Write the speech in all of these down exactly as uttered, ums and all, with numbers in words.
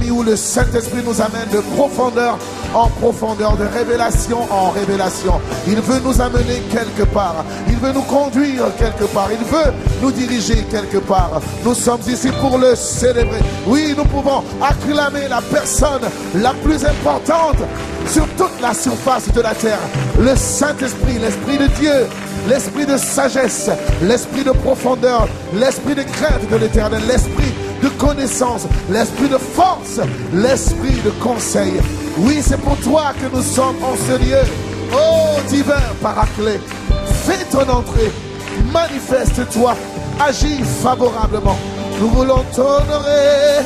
remplis, où le Saint-Esprit nous amène de profondeur en profondeur, de révélation en révélation. Il veut nous amener quelque part, il veut nous conduire quelque part, il veut nous diriger quelque part. Nous sommes ici pour le célébrer. Oui, nous pouvons acclamer la personne la plus importante sur toute la surface de la terre, le Saint-Esprit, l'Esprit de Dieu, l'Esprit de sagesse, l'Esprit de profondeur, l'Esprit de crainte de l'Éternel, l'Esprit de connaissance, l'Esprit de force, l'Esprit de conseil. Oui, c'est pour toi que nous sommes en ce lieu. Ô divin Paraclet, fais ton entrée, manifeste-toi, agis favorablement. Nous voulons t'honorer,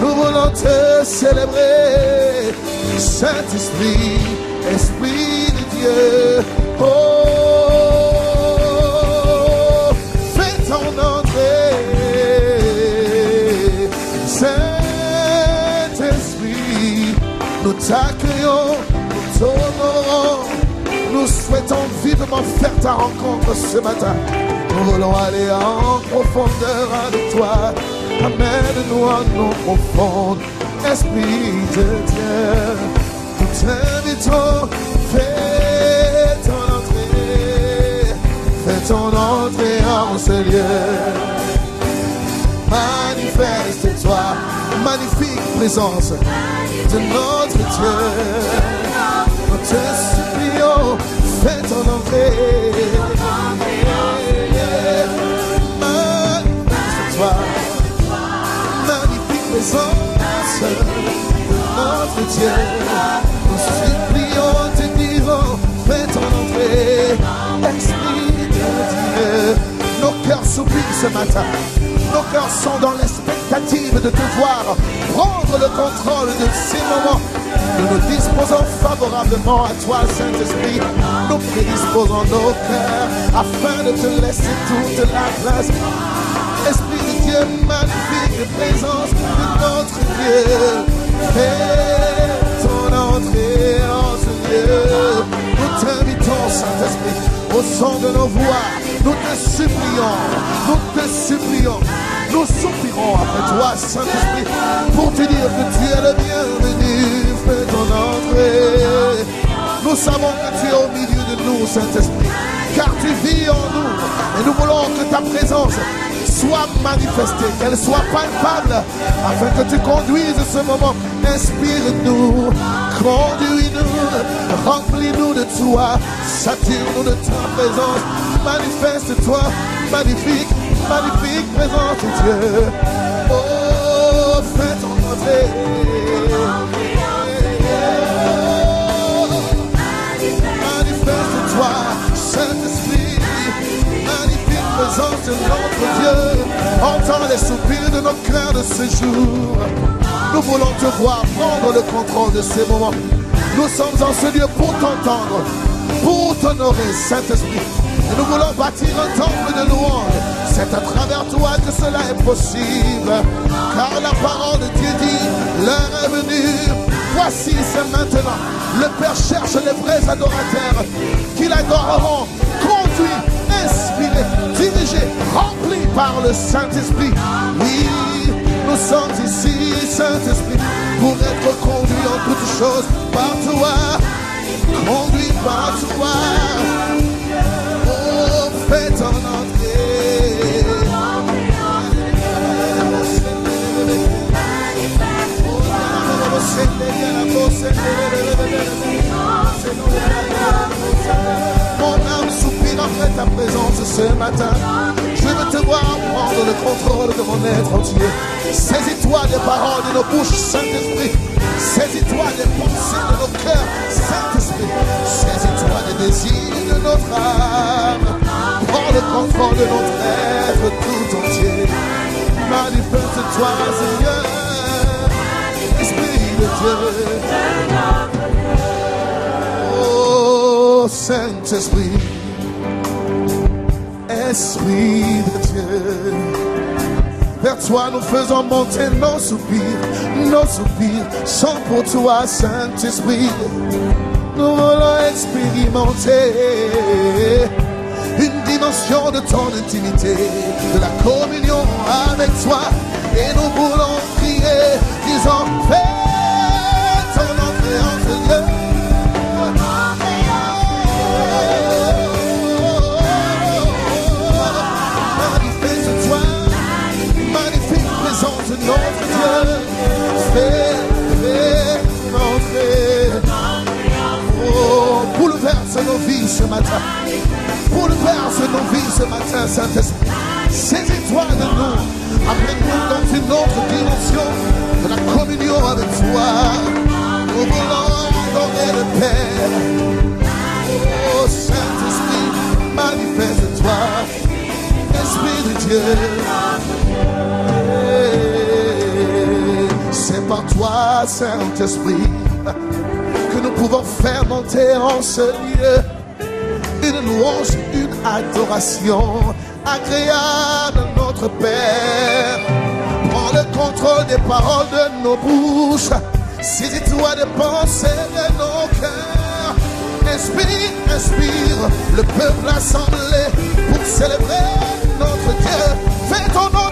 nous voulons te célébrer, Saint-Esprit, Esprit de Dieu. Oh, fais ton entrée, Saint-Esprit, nous t'accueillons, nous t'honorons, nous souhaitons vivement faire ta rencontre ce matin. Nous voulons aller en profondeur avec toi. Amène-nous à nos profondes, Esprit de Dieu. Nous t'invitons, fais ton entrée, fais ton entrée en ce lieu. Manifeste-toi, magnifique présence de notre Dieu. Nous te supplions, fais ton entrée. Notre Dieu, nous supplions, te dirons, fais ton entrée, Esprit de Dieu. Nos cœurs s'oublient ce matin, nos cœurs sont dans l'expectative de te voir prendre le contrôle de ces moments. Nous nous disposons favorablement à toi, Saint-Esprit. Nous prédisposons nos cœurs afin de te laisser toute la place. Magnifique présence de notre Dieu, fais ton entrée en ce lieu. Nous t'invitons, Saint-Esprit, au son de nos voix. Nous te supplions, nous te supplions, nous soupirons après toi, Saint-Esprit, pour te dire que tu es le bienvenu. Fais ton entrée. Nous savons que tu es au milieu de nous, Saint-Esprit, car tu vis en nous, et nous voulons que ta présence soit manifestée, qu'elle soit palpable, afin que tu conduises ce moment. Inspire-nous, conduis-nous, remplis-nous de toi, satire-nous de ta présence. Manifeste-toi, magnifique, magnifique présence de Dieu. Oh, fais ton entrée. Manifeste-toi, Saint-Esprit, magnifique présence de notre Dieu. Entends les soupirs de nos cœurs de ce jour. Nous voulons te voir prendre le contrôle de ces moments. Nous sommes en ce lieu pour t'entendre, pour t'honorer, Saint-Esprit. Et nous voulons bâtir un temple de louange. C'est à travers toi que cela est possible. Car la parole de Dieu dit, l'heure est venue. Voici, c'est maintenant. Le Père cherche les vrais adorateurs qui l'adoreront, conduits, inspiré, dirigé, rempli par le Saint-Esprit. Oui, nous sommes ici, Saint-Esprit, pour être conduits en toutes choses par toi, conduits par toi. Oh, fais ton entrée. Mon âme soupire après ta présence ce matin. Je veux te voir prendre le contrôle de mon être entier. Saisis-toi des paroles de nos bouches, Saint-Esprit. Saisis-toi des pensées de nos cœurs, Saint-Esprit. Saisis-toi des désirs de notre âme. Prends le contrôle de notre être tout entier. Manifeste-toi, Seigneur, Esprit de Dieu. Oh, Saint-Esprit, Esprit de Dieu, vers toi nous faisons monter nos soupirs, nos soupirs sont pour toi, Saint-Esprit. Nous voulons expérimenter une dimension de ton intimité, de la communion avec toi, et nous voulons prier, disant Oh, bouleverse nos vies ce matin. Bouleverse nos vies ce matin, Saint-Esprit. Saisis-toi de nous. Amène-nous dans une autre dimension de la communion avec toi. Nous voulons donner le Père. Oh, Saint-Esprit, manifeste-toi. Esprit de Dieu, c'est par toi, Saint-Esprit, que nous pouvons faire monter en ce lieu une louange, une adoration agréable à notre Père. Prends le contrôle des paroles de nos bouches, saisis-toi des pensées de nos cœurs. Inspire, inspire le peuple assemblé pour célébrer notre Dieu. Fais ton entrée.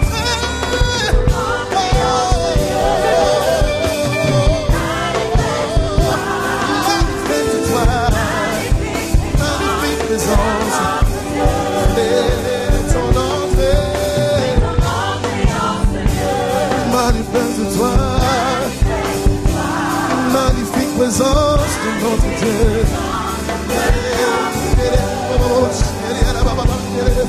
Manifeste-toi, magnifique présence. Fais ton entrée. Manifeste-toi, magnifique présence de notre Dieu.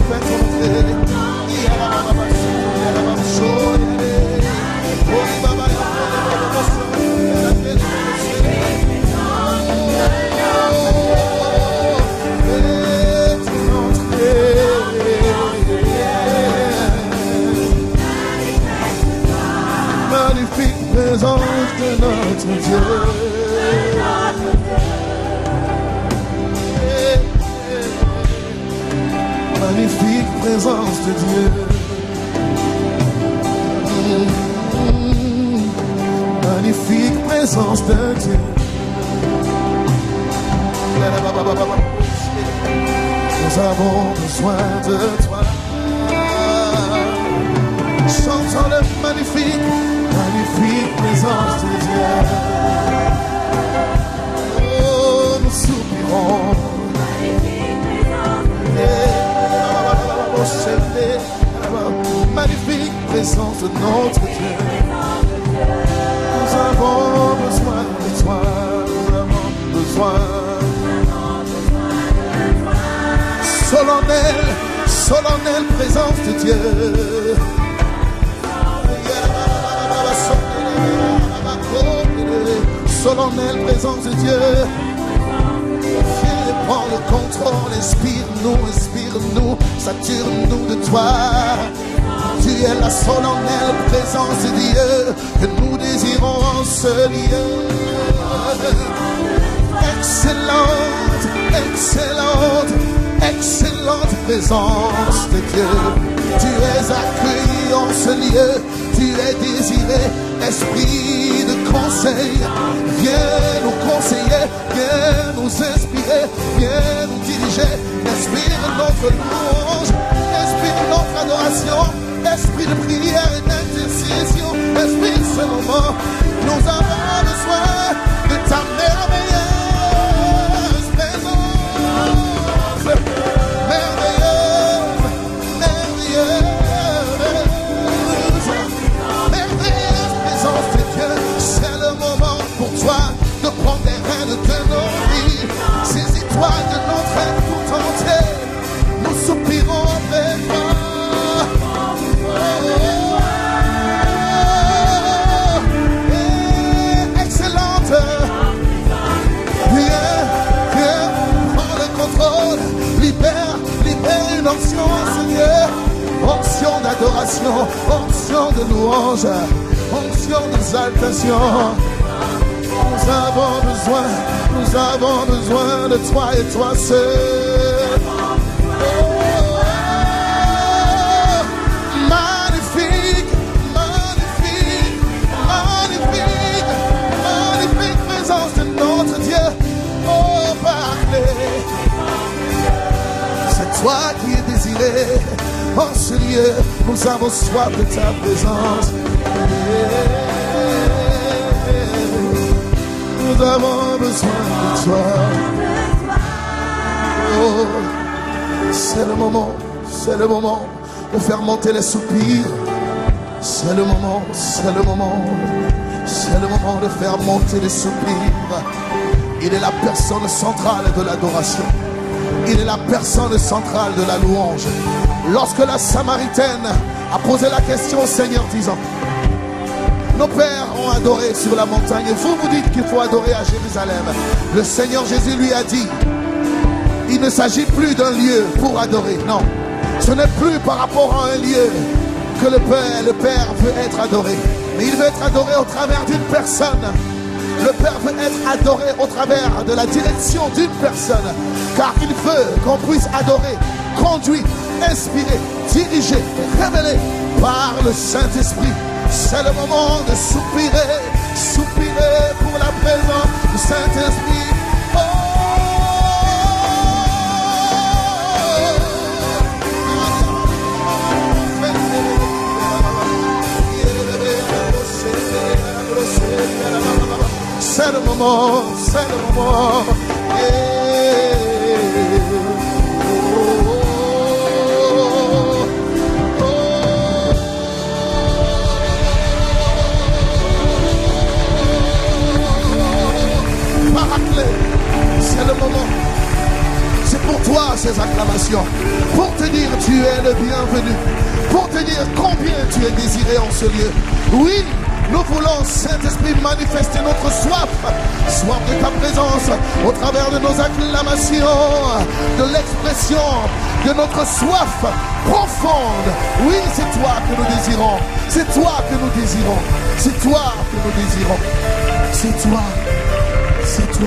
Magnifique présence de notre Dieu. Magnifique présence de Dieu. Mmh, mmh, magnifique présence de Dieu. Nous avons besoin de toi. Chantons le magnifique, magnifique présence de Dieu. Oh, nous soupirons. Magnifique présence de notre Dieu. Nous avons besoin de toi. Nous avons besoin. Solennelle, solennelle présence de Dieu. Solennelle présence de Dieu. Prends le contrôle, inspire-nous, inspire-nous, satire-nous de toi. Tu es la solennelle présence de Dieu que nous désirons en ce lieu. Excellente, excellente, excellente présence de Dieu. Tu es accueilli en ce lieu, tu es désiré, esprit de conseil. Viens nous conseiller, viens nous inspirer, viens nous diriger. Inspire notre louange, inspire notre adoration, esprit de prière et d'intercession. Inspire ce moment, nous avons besoin de ta merveilleuse présence. Merveilleuse, merveilleuse, merveilleuse présence de Dieu. C'est le moment pour toi de prendre les rênes de nos vies. Saisis-toi de notre être tout entier. Nous soupirons vers toi. Onction, Seigneur, onction d'adoration, onction de louange, onction d'exaltation. Nous avons besoin, nous avons besoin de toi et toi seul. Oh, magnifique, magnifique, magnifique, magnifique présence de notre Dieu. Oh, parlez. Toi qui es désiré, en ce lieu, nous avons soif de ta présence. Nous avons besoin de toi. Oh, c'est le moment, c'est le moment pour faire monter les soupirs. C'est le moment, c'est le moment, c'est C'est le moment de faire monter les soupirs. Il est la personne centrale de l'adoration. Il est la personne centrale de la louange. Lorsque la Samaritaine a posé la question au Seigneur disant: nos pères ont adoré sur la montagne et vous vous dites qu'il faut adorer à Jérusalem. Le Seigneur Jésus lui a dit: il ne s'agit plus d'un lieu pour adorer. Non, ce n'est plus par rapport à un lieu que le Père, le Père veut être adoré. Mais il veut être adoré au travers d'une personne. Le Père veut être adoré au travers de la direction d'une personne. Car il veut qu'on puisse adorer, conduit, inspiré, dirigé, révélé par le Saint-Esprit. C'est le moment de soupirer, soupirer pour la présence du Saint-Esprit. Oh, c'est le moment, c'est le moment. Yeah. C'est le moment. C'est pour toi ces acclamations, pour te dire tu es le bienvenu, pour te dire combien tu es désiré en ce lieu. Oui, nous voulons, Saint-Esprit, manifester notre soif, soif de ta présence au travers de nos acclamations, de l'expression de notre soif profonde. Oui, c'est toi que nous désirons, c'est toi que nous désirons, c'est toi que nous désirons, c'est toi, c'est toi.